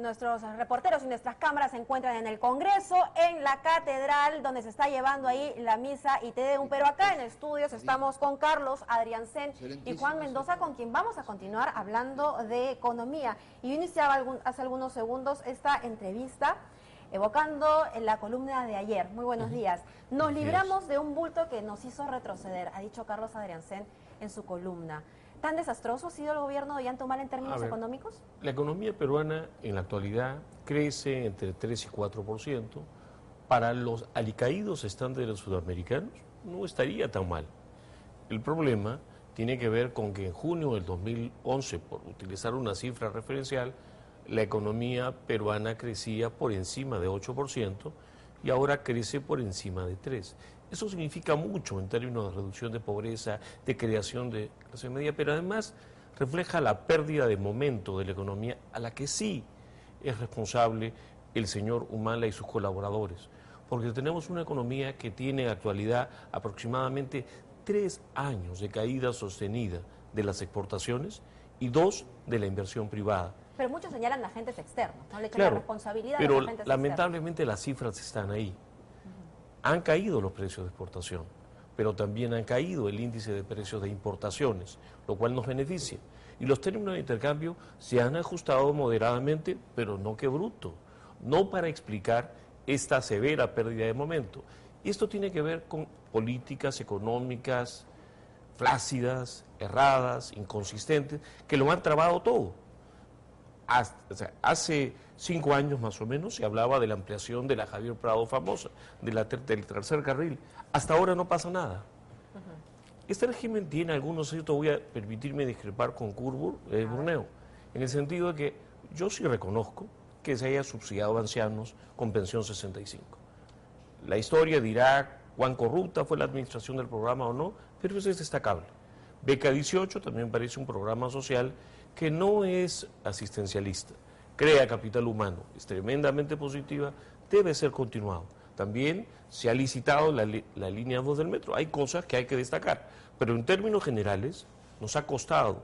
Nuestros reporteros y nuestras cámaras se encuentran en el Congreso, en la Catedral, donde se está llevando ahí la misa y Te Deum, pero acá en estudios estamos con Carlos Adrianzen y Juan Mendoza, con quien vamos a continuar hablando de economía. Y yo iniciaba hace algunos segundos esta entrevista evocando en la columna de ayer. Muy buenos días. Nos libramos de un bulto que nos hizo retroceder, ha dicho Carlos Adrianzen en su columna. ¿Tan desastroso ha sido el gobierno de Ollanta Humala en términos económicos? La economía peruana en la actualidad crece entre 3 y 4%. Para los alicaídos estándares sudamericanos no estaría tan mal. El problema tiene que ver con que en junio del 2011, por utilizar una cifra referencial, la economía peruana crecía por encima de 8% y ahora crece por encima de 3%. Eso significa mucho en términos de reducción de pobreza, de creación de clase media, pero además refleja la pérdida de momento de la economía a la que sí es responsable el señor Humala y sus colaboradores. Porque tenemos una economía que tiene en actualidad aproximadamente 3 años de caída sostenida de las exportaciones y 2 de la inversión privada. Pero muchos señalan agentes externos, no le echan la responsabilidad a los agentes lamentablemente externos. Las cifras están ahí. Han caído los precios de exportación, pero también han caído el índice de precios de importaciones, lo cual nos beneficia. Y los términos de intercambio se han ajustado moderadamente, pero no que bruto, no para explicar esta severa pérdida de momento. Y esto tiene que ver con políticas económicas flácidas, erradas, inconsistentes, que lo han trabado todo. Hace 5 años más o menos se hablaba de la ampliación de la Javier Prado famosa, del tercer carril. Hasta ahora no pasa nada. Este régimen tiene algunos aciertos. Voy a permitirme discrepar con Curbur, Burneo, en el sentido de que yo sí reconozco que se haya subsidiado a ancianos con Pensión 65. La historia dirá cuán corrupta fue la administración del programa o no, pero eso es destacable. Beca 18 también parece un programa social que no es asistencialista, crea capital humano, es tremendamente positiva, debe ser continuado. También se ha licitado la línea 2 del metro, hay cosas que hay que destacar, pero en términos generales nos ha costado,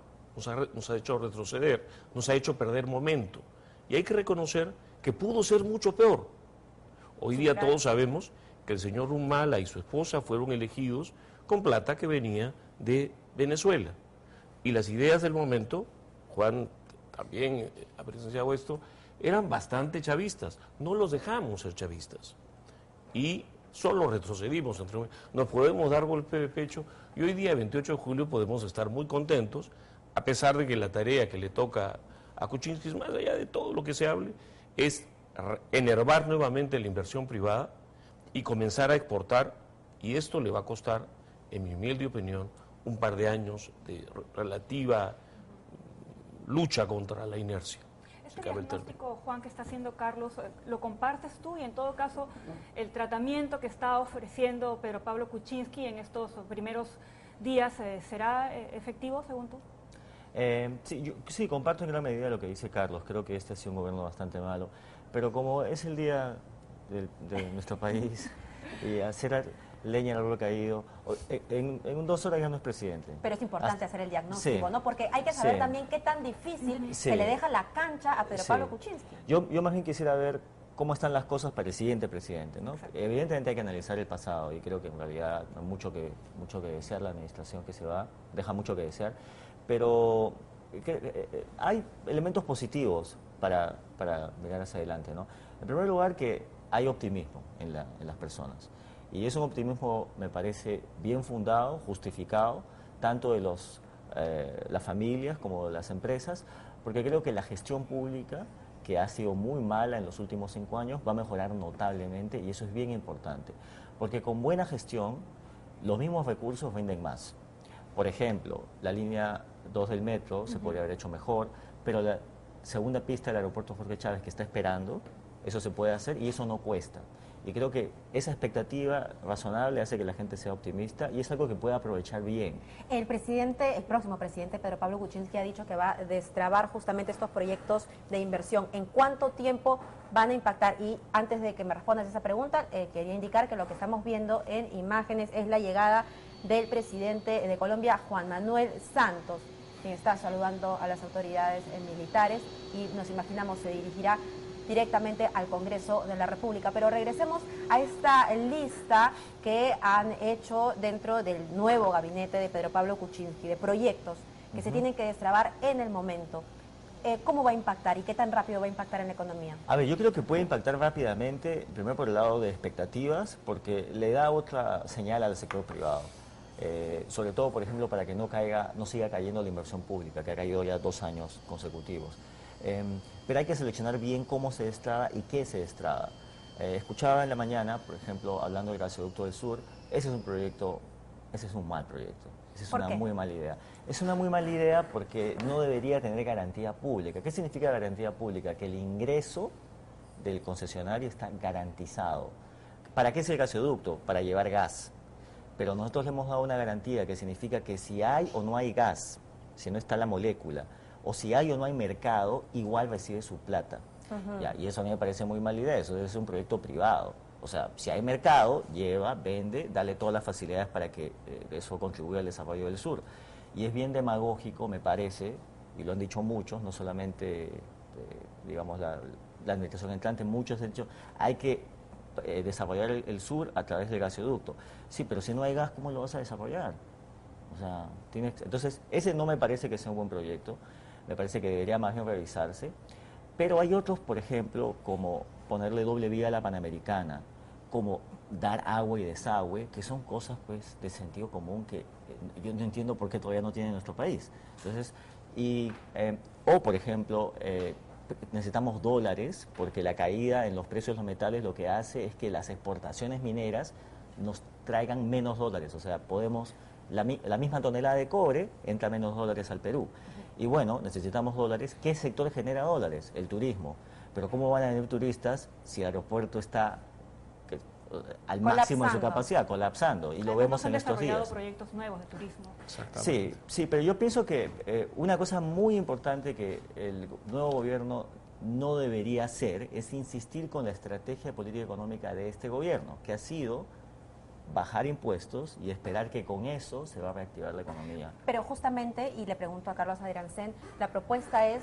nos ha hecho retroceder, nos ha hecho perder momento, y hay que reconocer que pudo ser mucho peor. Hoy día todos sabemos que el señor Humala y su esposa fueron elegidos con plata que venía de Venezuela, y las ideas del momento, Juan también ha presenciado esto, eran bastante chavistas. No los dejamos ser chavistas y solo retrocedimos. Nos podemos dar golpe de pecho y hoy día, 28 de julio, podemos estar muy contentos, a pesar de que la tarea que le toca a Kuczynski, más allá de todo lo que se hable, es enervar nuevamente la inversión privada y comenzar a exportar, y esto le va a costar, en mi humilde opinión, un par de años de relativa lucha contra la inercia. Este diagnóstico, Juan, que está haciendo Carlos, ¿lo compartes tú? Y en todo caso, el tratamiento que está ofreciendo Pedro Pablo Kuczynski en estos primeros días, ¿será efectivo según tú? Sí, comparto en gran medida lo que dice Carlos. Creo que este ha sido un gobierno bastante malo. Pero como es el día de nuestro país, y hacer leña en el árbol caído, en 2 horas ya no es presidente. Pero es importante hacer el diagnóstico, ¿no? Porque hay que saber también qué tan difícil se le deja la cancha a Pedro Pablo Kuczynski. Yo más bien quisiera ver cómo están las cosas para el siguiente presidente, ¿no? Evidentemente hay que analizar el pasado, y creo que en realidad mucho que desear. La administración que se va deja mucho que desear, pero hay elementos positivos para mirar hacia adelante, ¿no? En primer lugar, que hay optimismo en las personas. Y es un optimismo, me parece, bien fundado, justificado, tanto de las familias como de las empresas, porque creo que la gestión pública, que ha sido muy mala en los últimos 5 años, va a mejorar notablemente, y eso es bien importante. Porque con buena gestión, los mismos recursos rinden más. Por ejemplo, la línea 2 del metro se podría haber hecho mejor, pero la segunda pista del aeropuerto Jorge Chávez, que está esperando, eso se puede hacer y eso no cuesta. Y creo que esa expectativa razonable hace que la gente sea optimista, y es algo que puede aprovechar bien. El próximo presidente, Pedro Pablo Kuczynski, ha dicho que va a destrabar justamente estos proyectos de inversión. ¿En cuánto tiempo van a impactar? Y antes de que me respondas esa pregunta, quería indicar que lo que estamos viendo en imágenes es la llegada del presidente de Colombia, Juan Manuel Santos. quien está saludando a las autoridades militares, y nos imaginamos se dirigirá directamente al Congreso de la República. Pero regresemos a esta lista que han hecho dentro del nuevo gabinete de Pedro Pablo Kuczynski, de proyectos que se tienen que destrabar en el momento. ¿Cómo va a impactar y qué tan rápido va a impactar en la economía? A ver, yo creo que puede impactar rápidamente, primero por el lado de expectativas, porque le da otra señal al sector privado. Sobre todo, por ejemplo, para que no siga cayendo la inversión pública, que ha caído ya 2 años consecutivos. Pero hay que seleccionar bien cómo se destraba y qué se destraba. Escuchaba en la mañana, por ejemplo, hablando del Gasoducto del Sur, ese es un proyecto, ese es un mal proyecto. Es una muy mala idea. Es una muy mala idea porque no debería tener garantía pública. ¿Qué significa garantía pública? Que el ingreso del concesionario está garantizado. ¿Para qué es el gasoducto? Para llevar gas. Pero nosotros le hemos dado una garantía que significa que si hay o no hay gas, si no está la molécula, o si hay o no hay mercado, igual recibe su plata. Ya, y eso a mí me parece muy mala idea, eso es un proyecto privado. O sea, si hay mercado, lleva, vende, dale todas las facilidades para que eso contribuya al desarrollo del sur. Y es bien demagógico, me parece, y lo han dicho muchos, no solamente, digamos, la administración entrante, muchos han dicho, hay que desarrollar el sur a través del gasoducto. Sí, pero si no hay gas, ¿cómo lo vas a desarrollar? O sea, entonces, ese no me parece que sea un buen proyecto, me parece que debería más bien revisarse. Pero hay otros, por ejemplo, como ponerle doble vía a la Panamericana, como dar agua y desagüe, que son cosas pues de sentido común que yo no entiendo por qué todavía no tiene en nuestro país. Entonces, o por ejemplo, necesitamos dólares porque la caída en los precios de los metales lo que hace es que las exportaciones mineras nos traigan menos dólares, o sea, podemos... La misma tonelada de cobre entra menos dólares al Perú. Y bueno, necesitamos dólares. ¿Qué sector genera dólares? El turismo. Pero ¿cómo van a venir turistas si el aeropuerto está al máximo de su capacidad, colapsando? Y lo vemos en estos días. Han desarrollado proyectos nuevos de turismo. Sí, sí, pero yo pienso que una cosa muy importante que el nuevo gobierno no debería hacer es insistir con la estrategia política económica de este gobierno, que ha sido bajar impuestos y esperar que con eso se va a reactivar la economía. Pero justamente, y le pregunto a Carlos Adrianzen, la propuesta es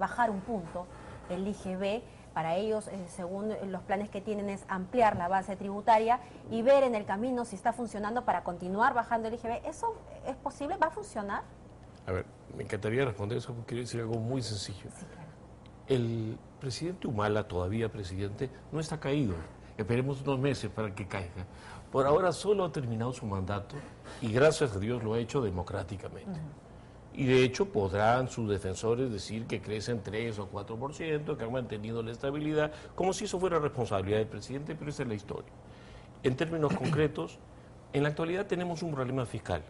bajar un punto, el IGB, para ellos, según los planes que tienen, es ampliar la base tributaria y ver en el camino si está funcionando para continuar bajando el IGB. ¿Eso es posible? ¿Va a funcionar? A ver, me encantaría responder eso porque quiero decir algo muy sencillo. Sí, claro. El presidente Humala, todavía presidente, no está caído. Esperemos unos meses para que caiga. Por ahora solo ha terminado su mandato y gracias a Dios lo ha hecho democráticamente. Y de hecho podrán sus defensores decir que crecen 3 o 4%, que han mantenido la estabilidad, como si eso fuera responsabilidad del presidente, pero esa es la historia. En términos concretos, en la actualidad tenemos un problema fiscal.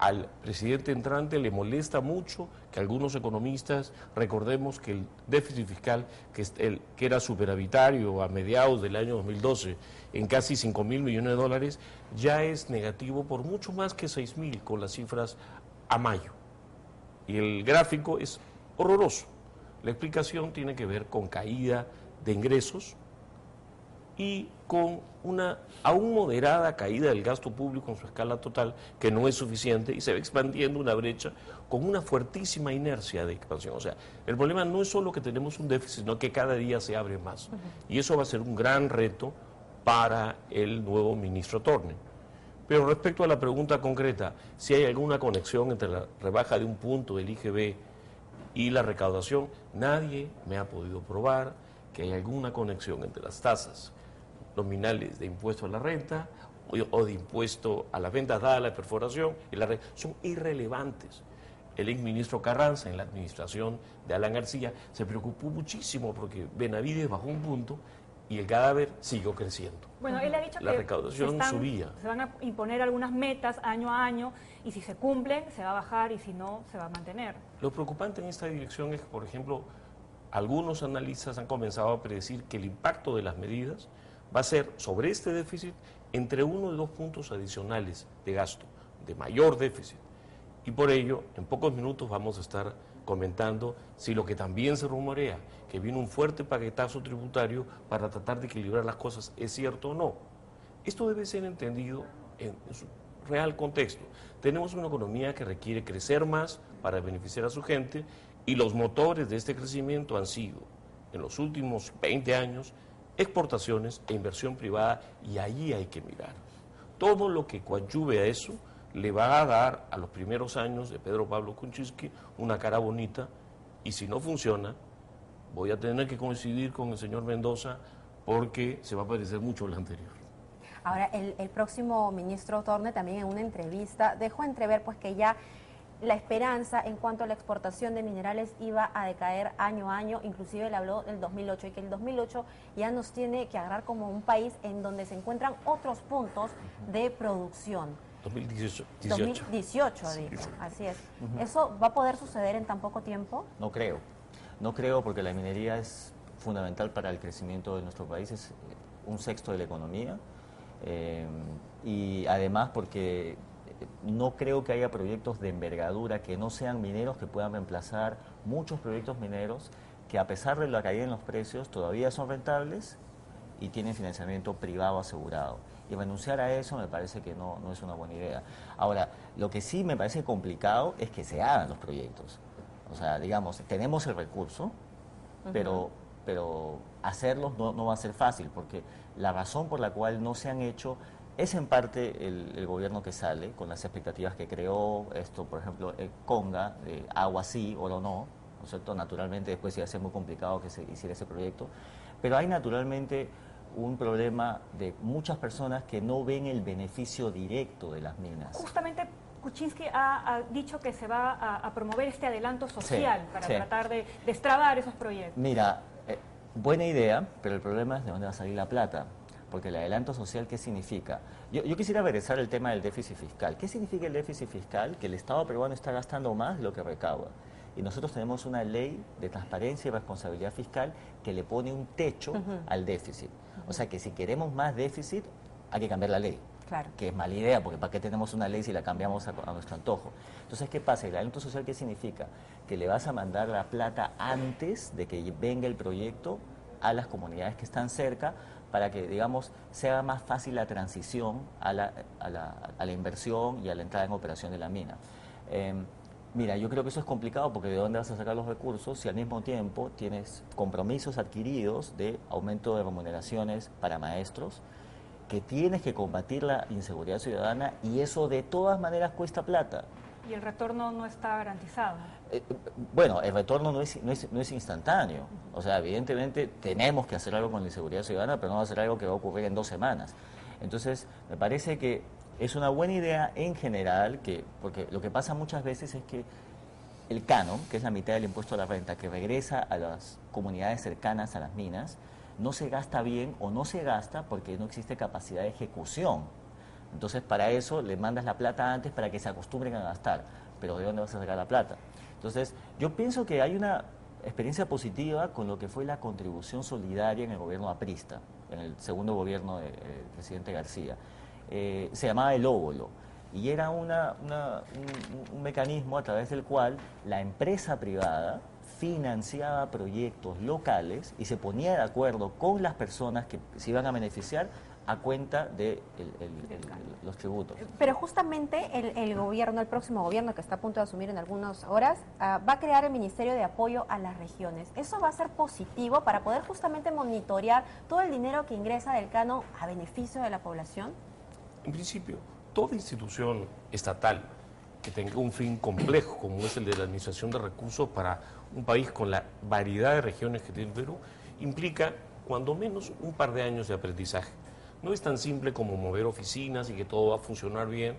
Al presidente entrante le molesta mucho que algunos economistas recordemos que el déficit fiscal, que era superavitario a mediados del año 2012, en casi 5.000 millones de dólares, ya es negativo por mucho más que 6.000 con las cifras a mayo. Y el gráfico es horroroso. La explicación tiene que ver con caída de ingresos y con una aún moderada caída del gasto público en su escala total, que no es suficiente, y se va expandiendo una brecha con una fuertísima inercia de expansión. O sea, el problema no es solo que tenemos un déficit, sino que cada día se abre más. Y eso va a ser un gran reto para el nuevo ministro Thorne. Pero respecto a la pregunta concreta, si hay alguna conexión entre la rebaja de un punto del IGB y la recaudación, nadie me ha podido probar que hay alguna conexión entre las tasas nominales de impuesto a la renta o de impuesto a las ventas dada la perforación y la renta, son irrelevantes. El exministro Carranza en la administración de Alan García se preocupó muchísimo porque Benavides bajó un punto y el cadáver siguió creciendo. Bueno, él ha dicho la que recaudación subía. Se van a imponer algunas metas año a año y si se cumplen se va a bajar y si no se va a mantener. Lo preocupante en esta dirección es que, por ejemplo, algunos analistas han comenzado a predecir que el impacto de las medidas va a ser sobre este déficit entre 1 y 2 puntos adicionales de gasto, de mayor déficit. Y por ello, en pocos minutos vamos a estar comentando si lo que también se rumorea, que viene un fuerte paquetazo tributario para tratar de equilibrar las cosas, es cierto o no. Esto debe ser entendido en su real contexto. Tenemos una economía que requiere crecer más para beneficiar a su gente, y los motores de este crecimiento han sido, en los últimos 20 años, exportaciones e inversión privada, y ahí hay que mirar. Todo lo que coadyuve a eso le va a dar a los primeros años de Pedro Pablo Kuczynski una cara bonita, y si no funciona, voy a tener que coincidir con el señor Mendoza porque se va a parecer mucho a lo anterior. Ahora, el próximo ministro Thorne también en una entrevista dejó entrever pues que ya la esperanza en cuanto a la exportación de minerales iba a decaer año a año, inclusive le habló del 2008, y que el 2008 ya nos tiene que agarrar como un país en donde se encuentran otros puntos de producción. 2018 sí, dijo, así es. ¿Eso va a poder suceder en tan poco tiempo? No creo, no creo, porque la minería es fundamental para el crecimiento de nuestro país, es 1/6 de la economía, y además porque no creo que haya proyectos de envergadura que no sean mineros que puedan reemplazar muchos proyectos mineros que, a pesar de la caída en los precios, todavía son rentables y tienen financiamiento privado asegurado. Y renunciar a eso me parece que no es una buena idea. Ahora, lo que sí me parece complicado es que se hagan los proyectos. O sea, digamos, tenemos el recurso, pero hacerlos no va a ser fácil, porque la razón por la cual no se han hecho es en parte el gobierno que sale, con las expectativas que creó, esto, por ejemplo, el Conga, agua sí, oro no, ¿no es cierto? Naturalmente después iba a ser muy complicado que se hiciera ese proyecto, pero hay naturalmente un problema de muchas personas que no ven el beneficio directo de las minas. Justamente Kuczynski ha dicho que se va a promover este adelanto social para tratar de destrabar esos proyectos. Mira, buena idea, pero el problema es de dónde va a salir la plata, porque el adelanto social, ¿qué significa? Yo quisiera regresar al tema del déficit fiscal. ¿Qué significa el déficit fiscal? Que el Estado peruano está gastando más de lo que recauda. Y nosotros tenemos una ley de transparencia y responsabilidad fiscal que le pone un techo al déficit. O sea que si queremos más déficit, hay que cambiar la ley. Claro. Que es mala idea, porque ¿para qué tenemos una ley si la cambiamos a nuestro antojo? Entonces, ¿qué pasa? ¿El adelanto social qué significa? Que le vas a mandar la plata antes de que venga el proyecto a las comunidades que están cerca, para que, digamos, sea más fácil la transición a la inversión y a la entrada en operación de la mina. Mira, yo creo que eso es complicado, porque ¿de dónde vas a sacar los recursos si al mismo tiempo tienes compromisos adquiridos de aumento de remuneraciones para maestros, que tienes que combatir la inseguridad ciudadana, y eso de todas maneras cuesta plata? Y el retorno no está garantizado. Bueno, el retorno no es instantáneo. O sea, evidentemente tenemos que hacer algo con la inseguridad ciudadana, pero no va a ser algo que va a ocurrir en 2 semanas. Entonces, me parece que es una buena idea en general, porque lo que pasa muchas veces es que el canon, que es la mitad del impuesto a la renta, que regresa a las comunidades cercanas a las minas, no se gasta bien, o no se gasta porque no existe capacidad de ejecución. Entonces, para eso le mandas la plata antes para que se acostumbren a gastar. Pero ¿de dónde vas a sacar la plata? Entonces, yo pienso que hay una experiencia positiva con lo que fue la contribución solidaria en el gobierno aprista, en el segundo gobierno del presidente García. Se llamaba el óbolo, y era un mecanismo a través del cual la empresa privada financiaba proyectos locales y se ponía de acuerdo con las personas que se iban a beneficiar a cuenta de los tributos. Pero justamente el próximo gobierno, que está a punto de asumir en algunas horas, va a crear el Ministerio de Apoyo a las Regiones. ¿Eso va a ser positivo para poder justamente monitorear todo el dinero que ingresa del canon a beneficio de la población? En principio, toda institución estatal que tenga un fin complejo, como es el de la administración de recursos para un país con la variedad de regiones que tiene el Perú, implica cuando menos un par de años de aprendizaje. No es tan simple como mover oficinas y que todo va a funcionar bien,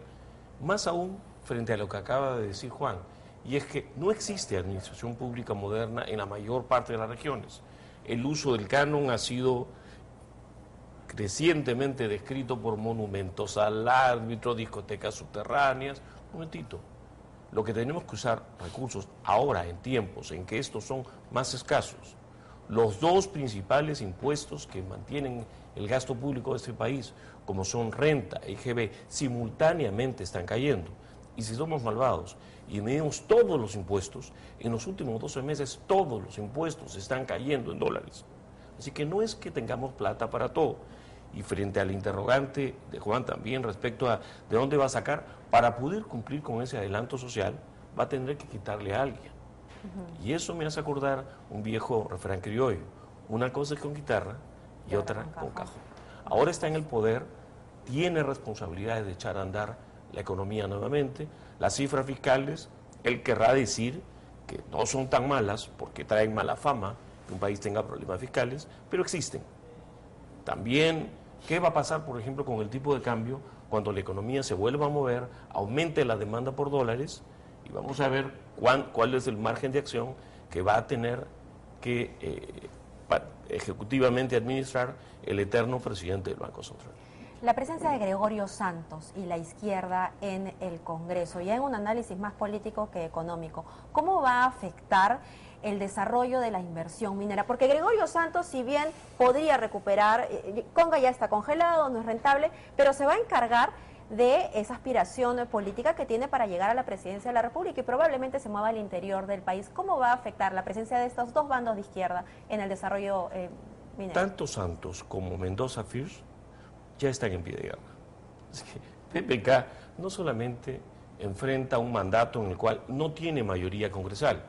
más aún frente a lo que acaba de decir Juan, y es que no existe administración pública moderna en la mayor parte de las regiones. El uso del canon ha sido crecientemente descrito por monumentos al árbitro, discotecas subterráneas. Un momentito, lo que tenemos que usar recursos ahora, en tiempos en que estos son más escasos, los dos principales impuestos que mantienen el gasto público de este país, como son renta e IGB, simultáneamente están cayendo. Y si somos malvados y medimos todos los impuestos, en los últimos 12 meses todos los impuestos están cayendo en dólares. Así que no es que tengamos plata para todo. y frente al interrogante de Juan también respecto a de dónde va a sacar, para poder cumplir con ese adelanto social va a tener que quitarle a alguien. Y eso me hace acordar un viejo refrán criollo: una cosa es con guitarra y otra con cajón. Ahora está en el poder, tiene responsabilidades de echar a andar la economía nuevamente. Las cifras fiscales, él querrá decir que no son tan malas, porque traen mala fama que un país tenga problemas fiscales, pero existen. También, ¿qué va a pasar, por ejemplo, con el tipo de cambio cuando la economía se vuelva a mover, aumente la demanda por dólares? Y vamos a ver cuál es el margen de acción que va a tener que ejecutivamente administrar el eterno presidente del Banco Central. La presencia de Gregorio Santos y la izquierda en el Congreso, ya en un análisis más político que económico, ¿cómo va a afectar el desarrollo de la inversión minera? Porque Gregorio Santos, si bien podría recuperar, Conga ya está congelado, no es rentable, pero se va a encargar de esa aspiración política que tiene para llegar a la presidencia de la República y probablemente se mueva al interior del país. ¿Cómo va a afectar la presencia de estos dos bandos de izquierda en el desarrollo minero? Tanto Santos como Mendoza Fuchs ya están en pie de guerra. Así que PPK no solamente enfrenta un mandato en el cual no tiene mayoría congresal,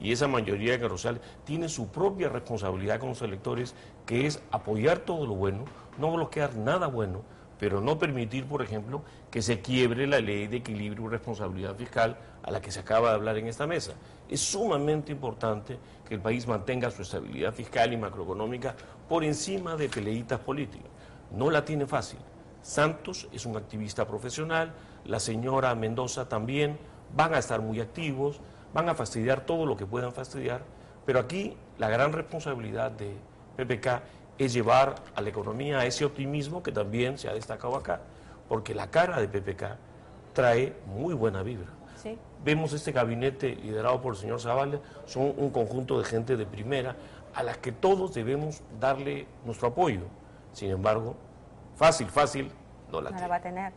y esa mayoría congresal tiene su propia responsabilidad con los electores, que es apoyar todo lo bueno, no bloquear nada bueno, pero no permitir, por ejemplo, que se quiebre la ley de equilibrio y responsabilidad fiscal a la que se acaba de hablar en esta mesa. Es sumamente importante que el país mantenga su estabilidad fiscal y macroeconómica por encima de peleitas políticas. No la tiene fácil. Santos es un activista profesional, la señora Mendoza también, van a estar muy activos, van a fastidiar todo lo que puedan fastidiar, pero aquí la gran responsabilidad de PPK es llevar a la economía a ese optimismo que también se ha destacado acá, porque la cara de PPK trae muy buena vibra. Sí. Vemos este gabinete liderado por el señor Zavala, son un conjunto de gente de primera a las que todos debemos darle nuestro apoyo. Sin embargo, fácil, no la va a tener.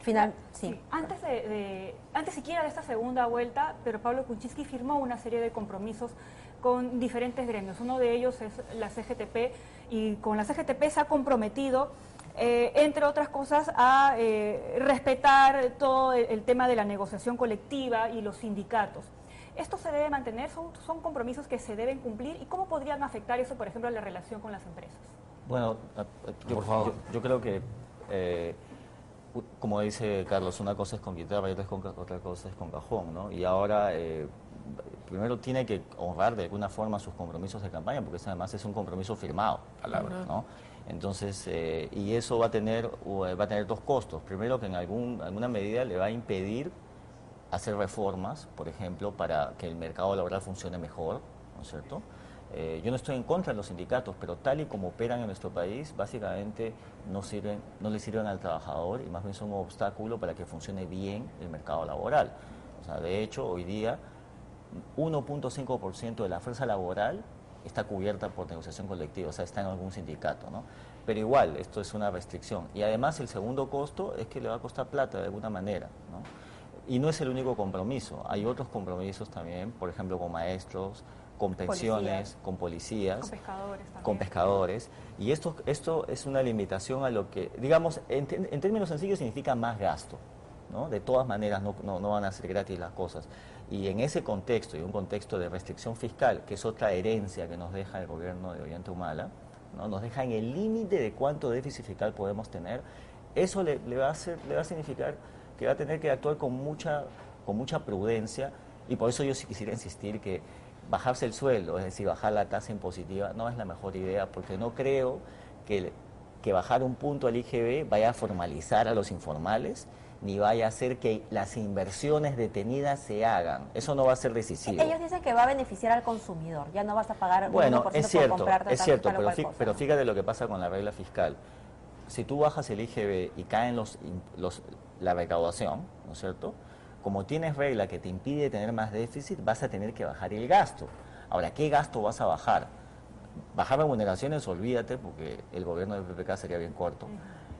Final, sí. Antes siquiera de esta segunda vuelta, Pedro Pablo Kuczynski firmó una serie de compromisos con diferentes gremios. Uno de ellos es la CGTP, y con la CGTP se ha comprometido, entre otras cosas, a respetar todo el tema de la negociación colectiva y los sindicatos. ¿Esto se debe mantener? ¿Son compromisos que se deben cumplir? ¿Y cómo podrían afectar eso, por ejemplo, a la relación con las empresas? Bueno, yo creo que, como dice Carlos, una cosa es con guitarra y otra cosa es con cajón, ¿no? Y ahora, primero tiene que honrar de alguna forma sus compromisos de campaña, porque además es un compromiso firmado, ¿no? Entonces, y eso va a tener dos costos. Primero, que en alguna medida le va a impedir hacer reformas, por ejemplo, para que el mercado laboral funcione mejor, ¿no es cierto? Yo no estoy en contra de los sindicatos, pero tal y como operan en nuestro país, básicamente no le sirven al trabajador y más bien son un obstáculo para que funcione bien el mercado laboral. O sea, de hecho, hoy día 1.5% de la fuerza laboral está cubierta por negociación colectiva, o sea, está en algún sindicato, ¿no? Pero igual, esto es una restricción. Y además el segundo costo es que le va a costar plata de alguna manera, ¿no? Y no es el único compromiso, hay otros compromisos también, por ejemplo, con maestros, con pensiones, con policías, con pescadores también. Y esto es una limitación a lo que, digamos, en términos sencillos significa más gasto, ¿no? De todas maneras no van a ser gratis las cosas. Y en ese contexto, y un contexto de restricción fiscal, que es otra herencia que nos deja el gobierno de Ollanta Humala, ¿no? Nos deja en el límite de cuánto déficit fiscal podemos tener. Eso le va a significar que va a tener que actuar con mucha prudencia, y por eso yo sí quisiera insistir que bajarse el sueldo, es decir, bajar la tasa impositiva, no es la mejor idea, porque no creo que bajar un punto al IGB vaya a formalizar a los informales, ni vaya a hacer que las inversiones detenidas se hagan. Eso no va a ser decisivo. Ellos dicen que va a beneficiar al consumidor, ya no vas a pagar 1% por comprarte. Es cierto, pero fíjate lo que pasa con la regla fiscal. Si tú bajas el IGB y caen la recaudación, ¿no es cierto?, como tienes regla que te impide tener más déficit, vas a tener que bajar el gasto. Ahora, ¿qué gasto vas a bajar? Bajar remuneraciones, olvídate, porque el gobierno del PPK sería bien corto.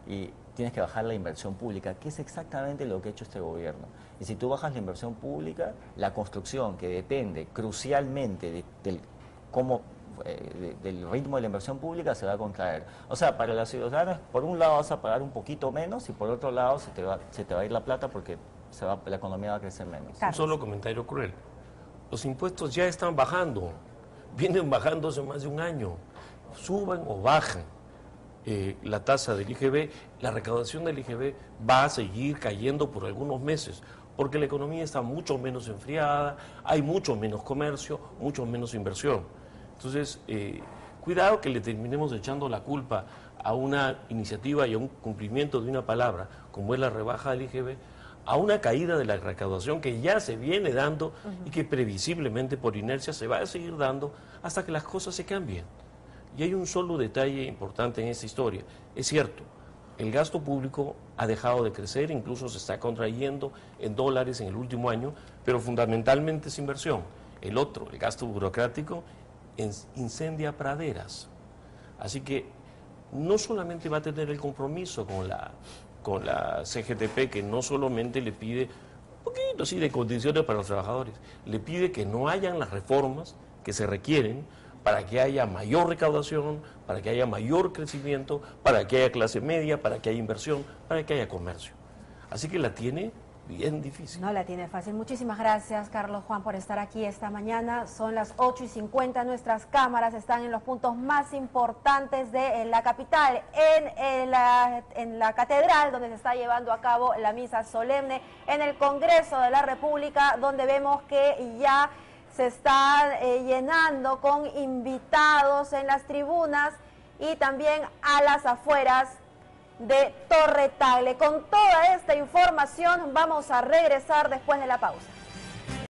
Y tienes que bajar la inversión pública, que es exactamente lo que ha hecho este gobierno. Y si tú bajas la inversión pública, la construcción, que depende crucialmente de cómo del ritmo de la inversión pública se va a contraer. O sea, para los ciudadanos, por un lado vas a pagar un poquito menos y por otro lado se te va a ir la plata porque la economía va a crecer menos. Carlos. Un solo comentario cruel. Los impuestos ya están bajando, vienen bajando hace más de un año, suban o bajan. La tasa del IGB, la recaudación del IGB va a seguir cayendo por algunos meses, porque la economía está mucho menos enfriada, hay mucho menos comercio, mucho menos inversión. Entonces, cuidado que le terminemos echando la culpa a una iniciativa y a un cumplimiento de una palabra, como es la rebaja del IGB, a una caída de la recaudación que ya se viene dando y que previsiblemente por inercia se va a seguir dando hasta que las cosas se cambien. Y hay un solo detalle importante en esta historia. Es cierto, el gasto público ha dejado de crecer, incluso se está contrayendo en dólares en el último año, pero fundamentalmente es inversión. El otro, el gasto burocrático, incendia praderas. Así que no solamente va a tener el compromiso con la CGTP, que no solamente le pide un poquito así de condiciones para los trabajadores, le pide que no hayan las reformas que se requieren para que haya mayor recaudación, para que haya mayor crecimiento, para que haya clase media, para que haya inversión, para que haya comercio. Así que la tiene bien difícil. No la tiene fácil. Muchísimas gracias, Carlos, Juan, por estar aquí esta mañana. Son las 8:50. Nuestras cámaras están en los puntos más importantes de la capital, en la catedral, donde se está llevando a cabo la misa solemne, en el Congreso de la República, donde vemos que ya se está llenando con invitados en las tribunas y también a las afueras de Torre Tagle. Con toda esta información vamos a regresar después de la pausa.